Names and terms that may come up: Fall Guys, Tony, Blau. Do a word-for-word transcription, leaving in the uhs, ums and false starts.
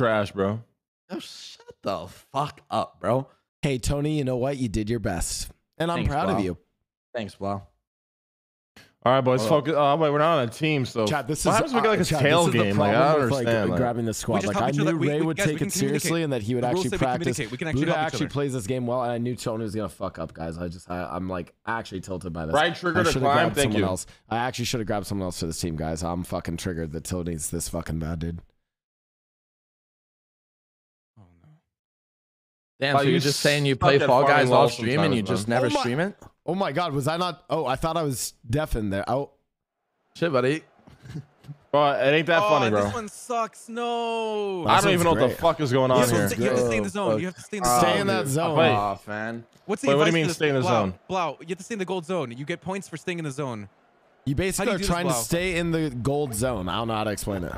trash, bro. Oh, shut the fuck up, bro. Hey, Tony, you know what? You did your best. And I'm Thanks, proud Blau. Of you. Thanks, Blau. All right, boys. Focus. Uh, wait, we're not on a team, so chat, this what is, happens uh, we get like a chat, tail game? Like, I don't understand. Like, like, grabbing the squad. Like, I knew Ray we, would guys, take it seriously and that he would actually practice. Buddha actually plays this game well, and I knew Tony was gonna fuck up, guys. I just, I, I'm like actually tilted by this. Right trigger to climb. Thank you. Else. I actually should have grabbed someone else for this team, guys. I'm fucking triggered that Tony's this fucking bad, dude. Oh no. Damn. So you're just saying you play Fall Guys all stream and you just never stream it? Oh my God, was I not? Oh, I thought I was deaf in there. Oh, shit, buddy. Bro, it ain't that oh, funny, bro. This one sucks. No. I don't even know great. What the fuck is going on here. You have to stay in the zone. You have to stay in the zone. Stay in that zone. Aw, oh, man. What's the Wait, what do you mean stay in the Blau, zone? Blau, you have to stay in the gold zone. You get points for staying in the zone. You basically you are trying this, to stay in the gold zone. I don't know how to explain it.